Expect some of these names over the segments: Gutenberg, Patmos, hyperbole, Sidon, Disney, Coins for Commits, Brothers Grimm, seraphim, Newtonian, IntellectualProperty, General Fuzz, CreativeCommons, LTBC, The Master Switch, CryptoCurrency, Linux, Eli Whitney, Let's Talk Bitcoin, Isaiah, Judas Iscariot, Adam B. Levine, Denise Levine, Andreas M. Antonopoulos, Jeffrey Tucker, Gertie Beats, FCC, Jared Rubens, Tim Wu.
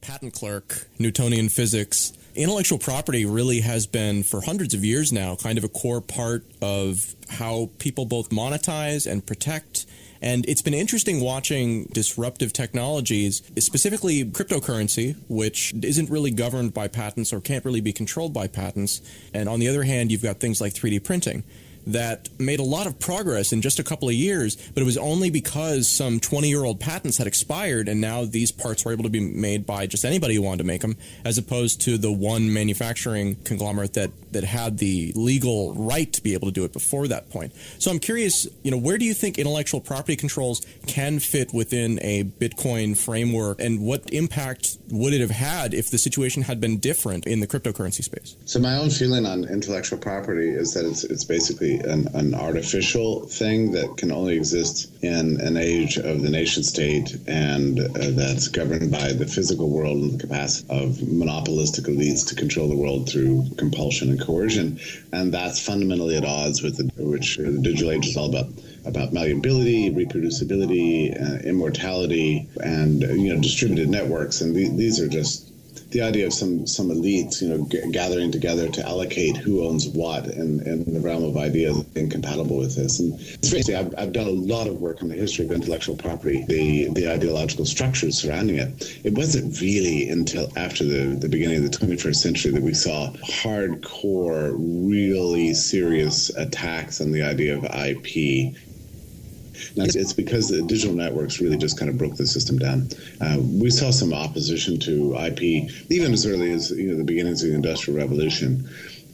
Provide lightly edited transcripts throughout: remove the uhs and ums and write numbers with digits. patent clerk, Newtonian physics. Intellectual property really has been, for hundreds of years now, kind of a core part of how people both monetize and protect. And it's been interesting watching disruptive technologies, specifically cryptocurrency, which isn't really governed by patents or can't really be controlled by patents. And on the other hand, you've got things like 3D printing that made a lot of progress in just a couple of years, but it was only because some 20-year-old patents had expired, and now these parts were able to be made by just anybody who wanted to make them, as opposed to the one manufacturing conglomerate that had the legal right to be able to do it before that point. So I'm curious, where do you think intellectual property controls can fit within a Bitcoin framework, and what impact would it have had if the situation had been different in the cryptocurrency space? So my own feeling on intellectual property is that it's basically an artificial thing that can only exist in an age of the nation state, and that's governed by the physical world and the capacity of monopolistic elites to control the world through compulsion and coercion. And that's fundamentally at odds with which the digital age is all about malleability, reproducibility, immortality, and distributed networks. And these are just the idea of some elites, gathering together to allocate who owns what in the realm of ideas incompatible with this. And seriously, I've done a lot of work on the history of intellectual property, the ideological structures surrounding it. It wasn't really until after the beginning of the 21st century that we saw hardcore, really serious attacks on the idea of IP. Now, it's because the digital networks really just kind of broke the system down. We saw some opposition to IP even as early as the beginnings of the Industrial Revolution,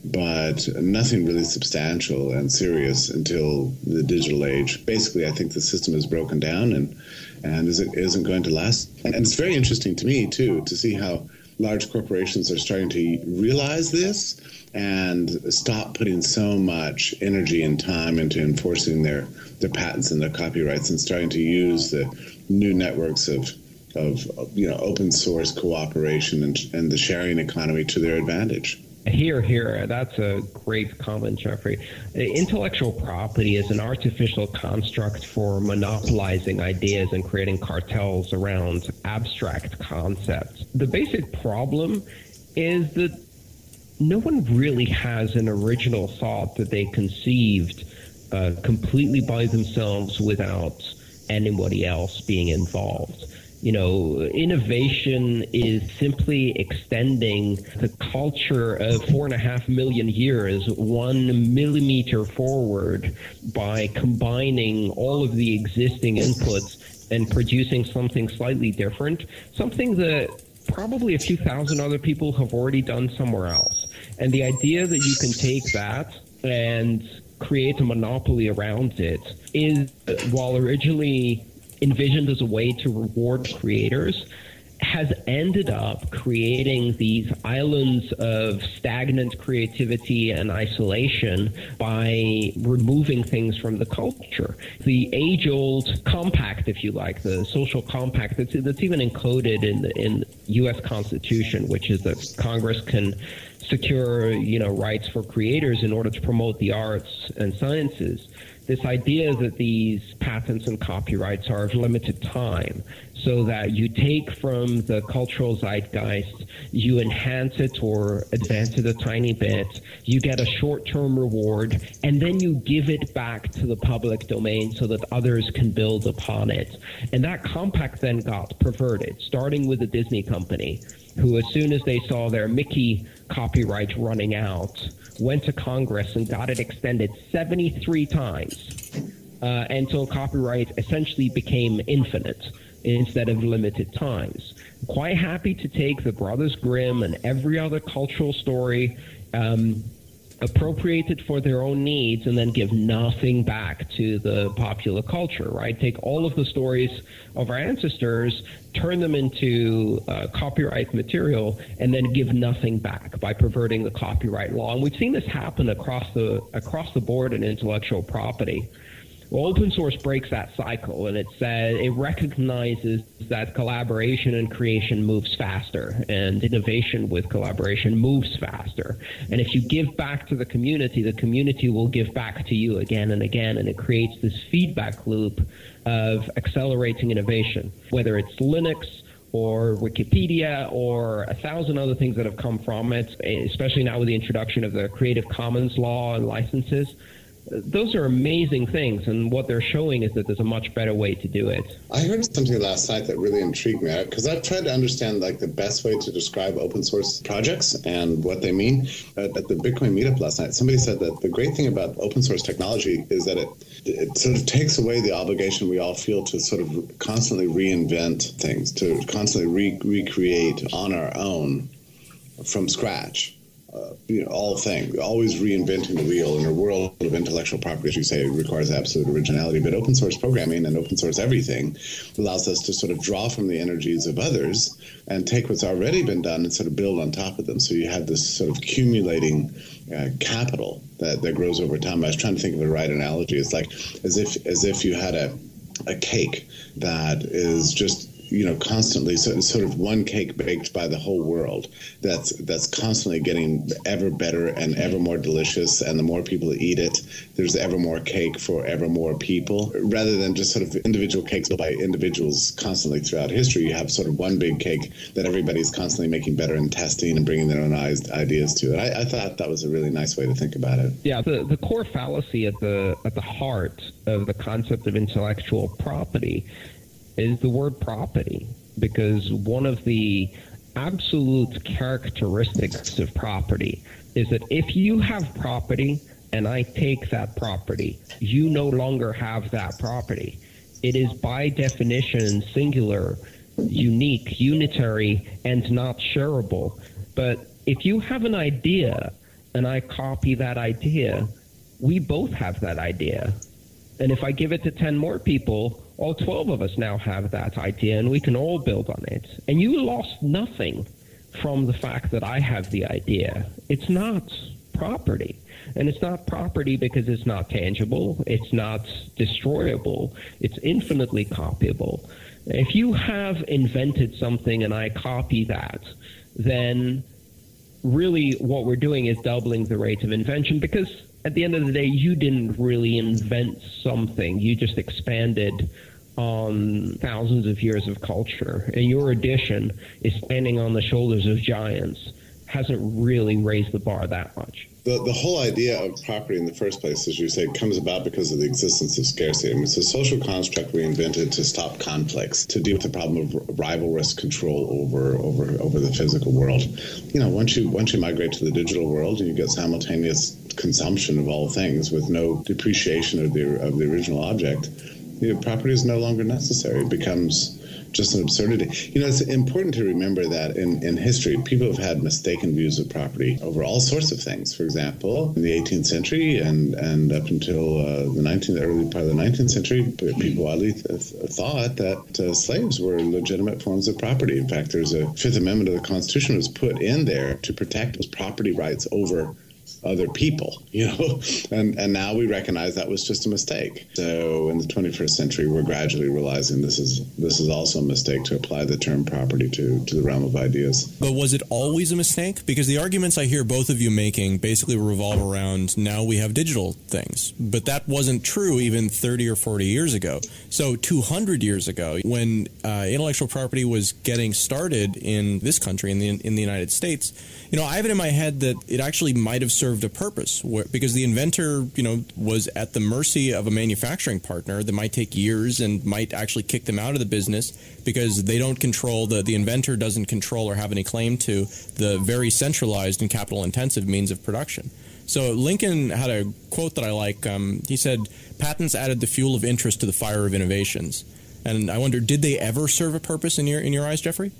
but nothing really substantial and serious until the digital age. Basically, I think the system is broken down and isn't going to last. And it's very interesting to me, too, to see how large corporations are starting to realize this and stop putting so much energy and time into enforcing their patents and their copyrights, and starting to use the new networks of open source cooperation and the sharing economy to their advantage. Hear, hear. That's a great comment, Jeffrey. Intellectual property is an artificial construct for monopolizing ideas and creating cartels around abstract concepts. The basic problem is that no one really has an original thought that they conceived completely by themselves without anybody else being involved. Innovation is simply extending the culture of 4.5 million years 1 millimeter forward by combining all of the existing inputs and producing something slightly different, something that probably a few thousand other people have already done somewhere else. And the idea that you can take that and create a monopoly around it is, while originally envisioned as a way to reward creators, has ended up creating these islands of stagnant creativity and isolation by removing things from the culture. The age-old compact, if you like, the social compact that's even encoded in the U.S. Constitution, which is that Congress can secure, rights for creators in order to promote the arts and sciences. This idea that these patents and copyrights are of limited time, so that you take from the cultural zeitgeist, you enhance it or advance it a tiny bit, you get a short-term reward, and then you give it back to the public domain so that others can build upon it. And that compact then got perverted, starting with the Disney company, who, as soon as they saw their Mickey copyright running out, went to Congress and got it extended 73 times until copyright essentially became infinite instead of limited times. Quite happy to take the Brothers Grimm and every other cultural story, appropriate it for their own needs, and then give nothing back to the popular culture, right? Take all of the stories of our ancestors, turn them into copyright material, and then give nothing back by perverting the copyright law. And we've seen this happen across the board in intellectual property. Well, open source breaks that cycle, and it recognizes that collaboration and creation moves faster, and innovation with collaboration moves faster. And if you give back to the community will give back to you again and again, and it creates this feedback loop of accelerating innovation, whether it's Linux or Wikipedia or 1,000 other things that have come from it, especially now with the introduction of the Creative Commons law and licenses. Those are amazing things, and what they're showing is that there's a much better way to do it. I heard something last night that really intrigued me, because I've tried to understand like the best way to describe open source projects and what they mean. At the Bitcoin meetup last night, somebody said that the great thing about open source technology is that it sort of takes away the obligation we all feel to sort of constantly reinvent things, to constantly recreate on our own from scratch. All things, always reinventing the wheel in a world of intellectual property, as you say, requires absolute originality. But open source programming and open source everything allows us to sort of draw from the energies of others and take what's already been done and sort of build on top of them. So you have this sort of accumulating capital that grows over time. I was trying to think of the right analogy. It's like as if you had a cake that is just, constantly, so sort of one cake baked by the whole world that's constantly getting ever better and ever more delicious, and the more people that eat it, there's ever more cake for ever more people, rather than just sort of individual cakes by individuals constantly throughout history. You have sort of one big cake that everybody's constantly making better and testing and bringing their own ideas to it. I thought that was a really nice way to think about it. Yeah, the core fallacy at the heart of the concept of intellectual property is the word property, because one of the absolute characteristics of property is that if you have property and I take that property, you no longer have that property. It is by definition singular, unique, unitary, and not shareable. But if you have an idea and I copy that idea, we both have that idea. And if I give it to 10 more people, all 12 of us now have that idea, and we can all build on it. And you lost nothing from the fact that I have the idea. It's not property. And it's not property because it's not tangible. It's not destroyable. It's infinitely copyable. If you have invented something and I copy that, then really what we're doing is doubling the rate of invention, because at the end of the day, you didn't really invent something. You just expanded on thousands of years of culture. And your addition is standing on the shoulders of giants. Hasn't really raised the bar that much. The whole idea of property in the first place, as you say, comes about because of the existence of scarcity. I mean, it's a social construct we invented to stop conflicts, to deal with the problem of rivalrous control over the physical world. Once you migrate to the digital world and you get simultaneous consumption of all things with no depreciation of the original object, property is no longer necessary. It becomes just an absurdity. It's important to remember that in history, people have had mistaken views of property over all sorts of things. For example, in the 18th century and up until the early part of the 19th century, people widely thought that slaves were legitimate forms of property. In fact, there's a Fifth Amendment of the Constitution was put in there to protect those property rights over other people, and now we recognize that was just a mistake. So in the 21st century, we're gradually realizing this is also a mistake to apply the term property to the realm of ideas. But was it always a mistake? Because the arguments I hear both of you making basically revolve around now we have digital things, but that wasn't true even 30 or 40 years ago. So 200 years ago, when intellectual property was getting started in this country, in the United States, I have it in my head that it actually might have served a purpose, because the inventor, was at the mercy of a manufacturing partner that might take years and might actually kick them out of the business because they don't control, the inventor doesn't control or have any claim to the very centralized and capital intensive means of production. So Lincoln had a quote that I like. He said, "Patents added the fuel of interest to the fire of innovations." And I wonder, did they ever serve a purpose in your eyes, Jeffrey?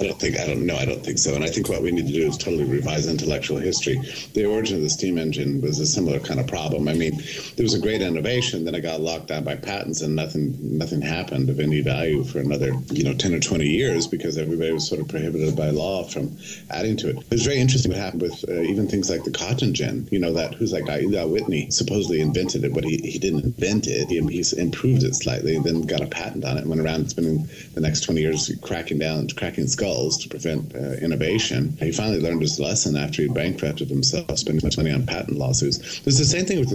I don't think so. And I think what we need to do is totally revise intellectual history. The origin of the steam engine was a similar kind of problem. I mean, there was a great innovation, then it got locked down by patents, and nothing happened of any value for another, 10 or 20 years, because everybody was sort of prohibited by law from adding to it. It was very interesting what happened with even things like the cotton gin, that who's that guy, Eli Whitney, supposedly invented it, but he didn't invent it. He improved it slightly, then got a patent on it, and went around spending the next 20 years cracking down, cracking need skulls to prevent innovation. He finally learned his lesson after he bankrupted himself, spending much money on patent lawsuits. It's the same thing with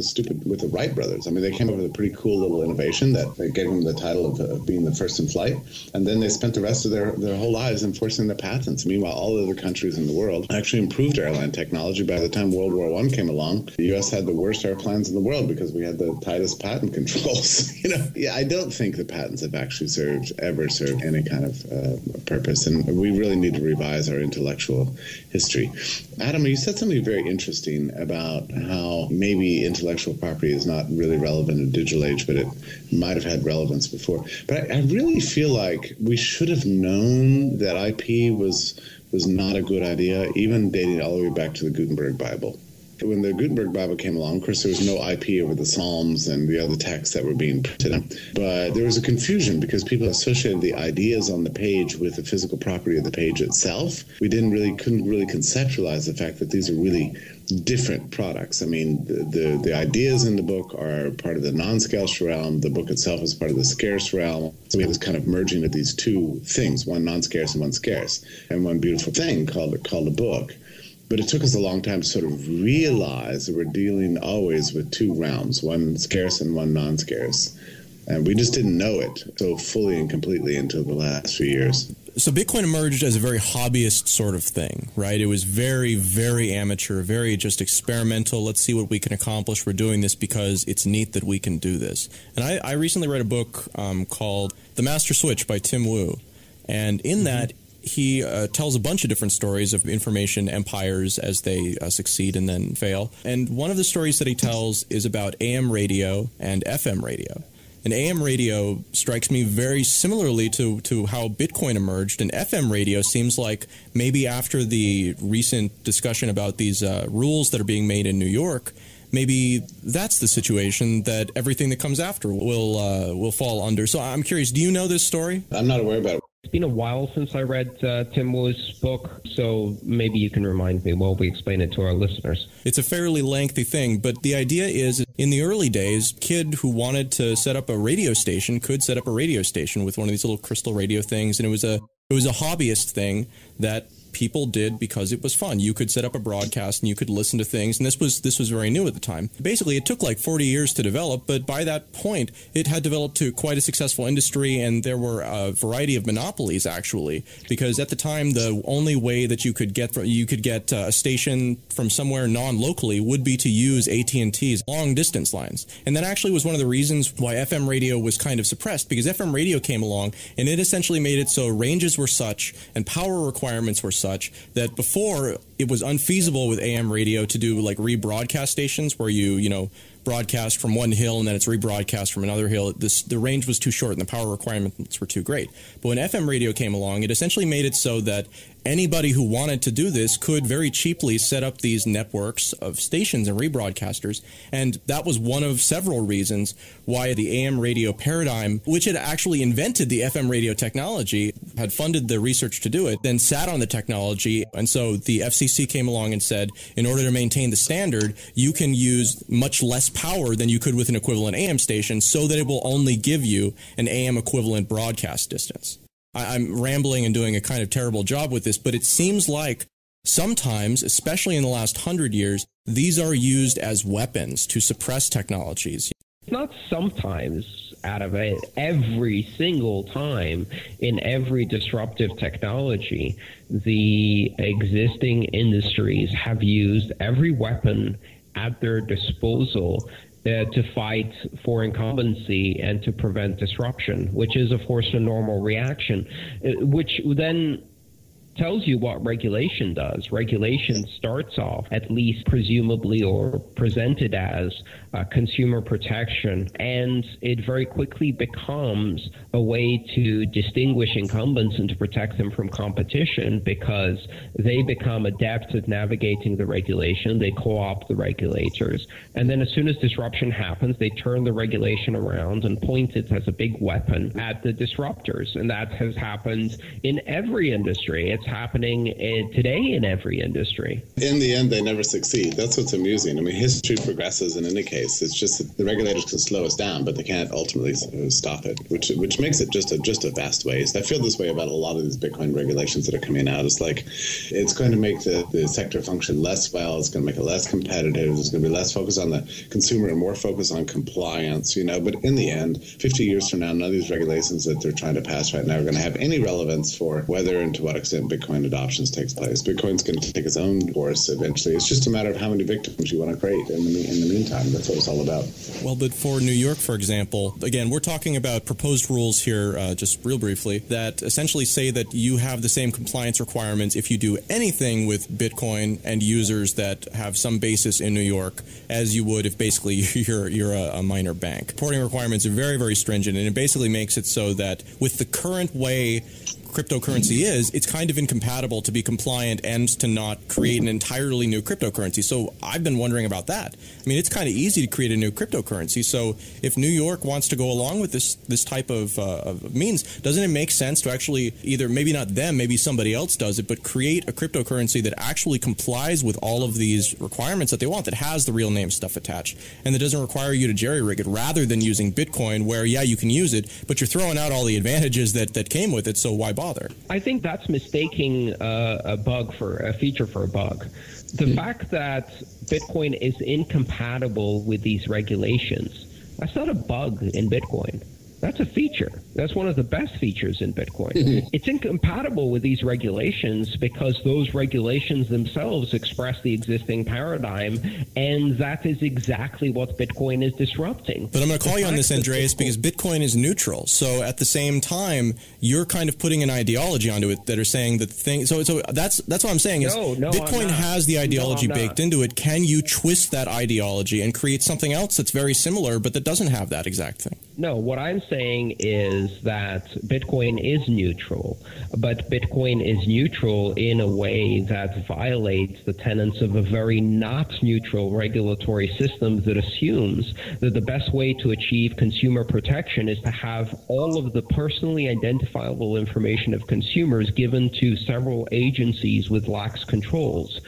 the Wright brothers. I mean, they came up with a pretty cool little innovation that they gave them the title of being the first in flight, and then they spent the rest of their whole lives enforcing the patents. Meanwhile, all the other countries in the world actually improved airline technology. By the time World War I came along, the U.S. had the worst airplanes in the world because we had the tightest patent controls. Yeah, I don't think the patents have actually ever served any kind of purpose, and we really need to revise our intellectual history. Adam, you said something very interesting about how maybe intellectual property is not really relevant in the digital age, but it might have had relevance before. But I really feel like we should have known that IP was not a good idea, even dating all the way back to the Gutenberg Bible. When the Gutenberg Bible came along, of course, there was no IP over the Psalms and the other texts that were being printed. But there was a confusion because people associated the ideas on the page with the physical property of the page itself. We couldn't really conceptualize the fact that these are really different products. I mean, the ideas in the book are part of the non-scarce realm. The book itself is part of the scarce realm. So we have this kind of merging of these two things, one non-scarce and one scarce, and one beautiful thing called a book. But it took us a long time to sort of realize that we're dealing always with two realms, one scarce and one non-scarce. And we just didn't know it so fully and completely until the last few years. So Bitcoin emerged as a very hobbyist sort of thing, right? It was very, very amateur, very just experimental. Let's see what we can accomplish. We're doing this because it's neat that we can do this. And I recently read a book called The Master Switch by Tim Wu. And in that, he tells a bunch of different stories of information empires as they succeed and then fail. And one of the stories that he tells is about AM radio and FM radio. And AM radio strikes me very similarly to how Bitcoin emerged. And FM radio seems like maybe after the recent discussion about these rules that are being made in New York, maybe that's the situation that everything that comes after will fall under. So I'm curious, do you know this story? I'm not aware about it. It's been a while since I read Tim Wu's book, so maybe you can remind me while we explain it to our listeners. It's a fairly lengthy thing, but the idea is in the early days, a kid who wanted to set up a radio station could set up a radio station with one of these little crystal radio things, and it was a hobbyist thing that people did because it was fun. You could set up a broadcast and you could listen to things, and this was very new at the time. Basically, it took like 40 years to develop, but by that point, it had developed to quite a successful industry, and there were a variety of monopolies, actually, because at the time, the only way that you could get a station from somewhere non-locally would be to use AT&T's long-distance lines. And that actually was one of the reasons why FM radio was kind of suppressed, because FM radio came along, and it essentially made it so ranges were such, and power requirements were such that before it was unfeasible with AM radio to do like rebroadcast stations where you broadcast from one hill and then it's rebroadcast from another hill. The range was too short and the power requirements were too great. But when FM radio came along, it essentially made it so that anybody who wanted to do this could very cheaply set up these networks of stations and rebroadcasters, and that was one of several reasons why the AM radio paradigm, which had actually invented the FM radio technology, had funded the research to do it, then sat on the technology, and so the FCC came along and said, in order to maintain the standard, you can use much less power than you could with an equivalent AM station so that it will only give you an AM equivalent broadcast distance. I'm rambling and doing a kind of terrible job with this, but it seems like sometimes, especially in the last 100 years, these are used as weapons to suppress technologies. It's not sometimes, Adam. Every single time in every disruptive technology, the existing industries have used every weapon at their disposal to fight for incumbency and to prevent disruption, which is, of course, a normal reaction, which then tells you what regulation does. Regulation starts off, at least presumably or presented as, consumer protection, and it very quickly becomes a way to distinguish incumbents and to protect them from competition because they become adept at navigating the regulation. They co-opt the regulators. And then as soon as disruption happens, they turn the regulation around and point it as a big weapon at the disruptors. And that has happened in every industry. It's that's happening today in every industry. In the end, they never succeed. That's what's amusing. I mean, history progresses in any case. It's just that the regulators can slow us down, but they can't ultimately stop it, which makes it just a vast waste. I feel this way about a lot of these Bitcoin regulations that are coming out. It's like, it's going to make the sector function less well. It's going to make it less competitive. There's going to be less focus on the consumer and more focus on compliance, you know. But in the end, 50 years from now, none of these regulations that they're trying to pass right now are going to have any relevance for whether and to what extent Bitcoin adoptions takes place. Bitcoin's going to take its own course eventually. It's just a matter of how many victims you want to create in the meantime. That's what it's all about. Well, but for New York, for example, again, we're talking about proposed rules here, just real briefly, that essentially say that you have the same compliance requirements if you do anything with Bitcoin and users that have some basis in New York as you would if basically you're a minor bank. Reporting requirements are very, very stringent, and it basically makes it so that with the current way cryptocurrency is, it's kind of incompatible to be compliant and to not create an entirely new cryptocurrency. So I've been wondering about that. I mean, it's kind of easy to create a new cryptocurrency. So if New York wants to go along with this type of means, doesn't it make sense to actually either, maybe not them, maybe somebody else does it, but create a cryptocurrency that actually complies with all of these requirements that they want, that has the real name stuff attached, and that doesn't require you to jerry-rig it, rather than using Bitcoin where, yeah, you can use it, but you're throwing out all the advantages that came with it, so why bother? I think that's mistaking a bug for a feature for a bug. The fact that Bitcoin is incompatible with these regulations, that's not a bug in Bitcoin. That's a feature. That's one of the best features in Bitcoin. Mm-hmm. It's incompatible with these regulations because those regulations themselves express the existing paradigm, and that is exactly what Bitcoin is disrupting. But I'm going to call you on this, Andreas, because Bitcoin is neutral. So at the same time, you're kind of putting an ideology onto it that are saying that things. So that's what I'm saying is Bitcoin has the ideology baked into it. Can you twist that ideology and create something else that's very similar but that doesn't have that exact thing? No, what I'm saying is that Bitcoin is neutral, but Bitcoin is neutral in a way that violates the tenets of a very not neutral regulatory system that assumes that the best way to achieve consumer protection is to have all of the personally identifiable information of consumers given to several agencies with lax controls,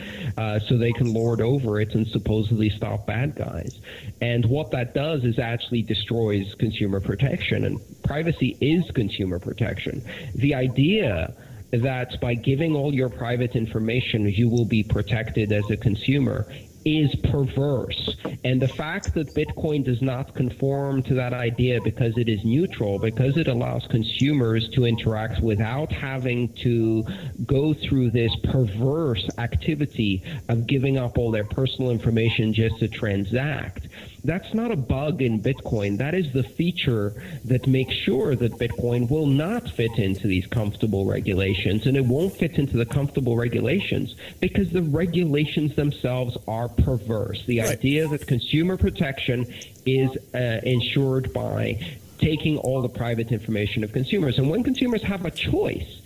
so they can lord over it and supposedly stop bad guys. And what that does is actually destroys consumer protection, and privacy is consumer protection. The idea that by giving all your private information, you will be protected as a consumer is perverse. And the fact that Bitcoin does not conform to that idea because it is neutral, because it allows consumers to interact without having to go through this perverse activity of giving up all their personal information just to transact, that's not a bug in Bitcoin. That is the feature that makes sure that Bitcoin will not fit into these comfortable regulations, and it won't fit into the comfortable regulations because the regulations themselves are perverse. The idea that consumer protection is ensured by taking all the private information of consumers. And when consumers have a choice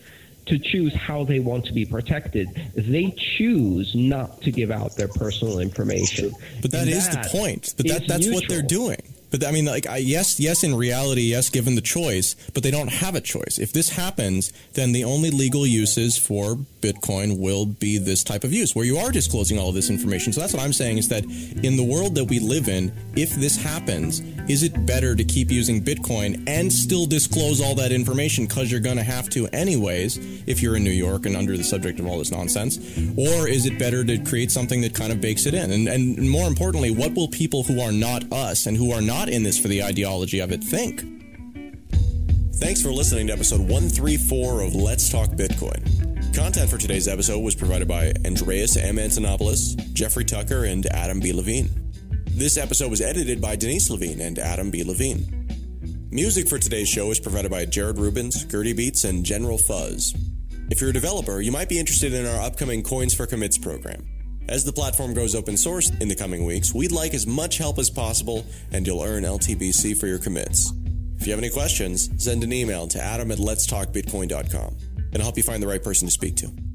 to choose how they want to be protected, they choose not to give out their personal information. But that is the point. But that's what they're doing. But I mean, like, yes, in reality, yes, given the choice, but they don't have a choice. If this happens, then the only legal uses for Bitcoin will be this type of use where you are disclosing all of this information. So that's what I'm saying is that in the world that we live in, if this happens, is it better to keep using Bitcoin and still disclose all that information because you're going to have to anyways if you're in New York and under the subject of all this nonsense? Or is it better to create something that kind of bakes it in? And more importantly, what will people who are not us and who are not in this for the ideology of it think? Thanks for listening to episode 134 of Let's Talk Bitcoin. Content for today's episode was provided by Andreas M. Antonopoulos, Jeffrey Tucker, and Adam B. Levine. This episode was edited by Denise Levine and Adam B. Levine. Music for today's show is provided by Jared Rubens, Gertie Beats, and General Fuzz. If you're a developer, you might be interested in our upcoming Coins for Commits program. As the platform goes open source in the coming weeks, we'd like as much help as possible, and you'll earn LTBC for your commits. If you have any questions, send an email to adam@letstalkbitcoin.com, and I'll help you find the right person to speak to.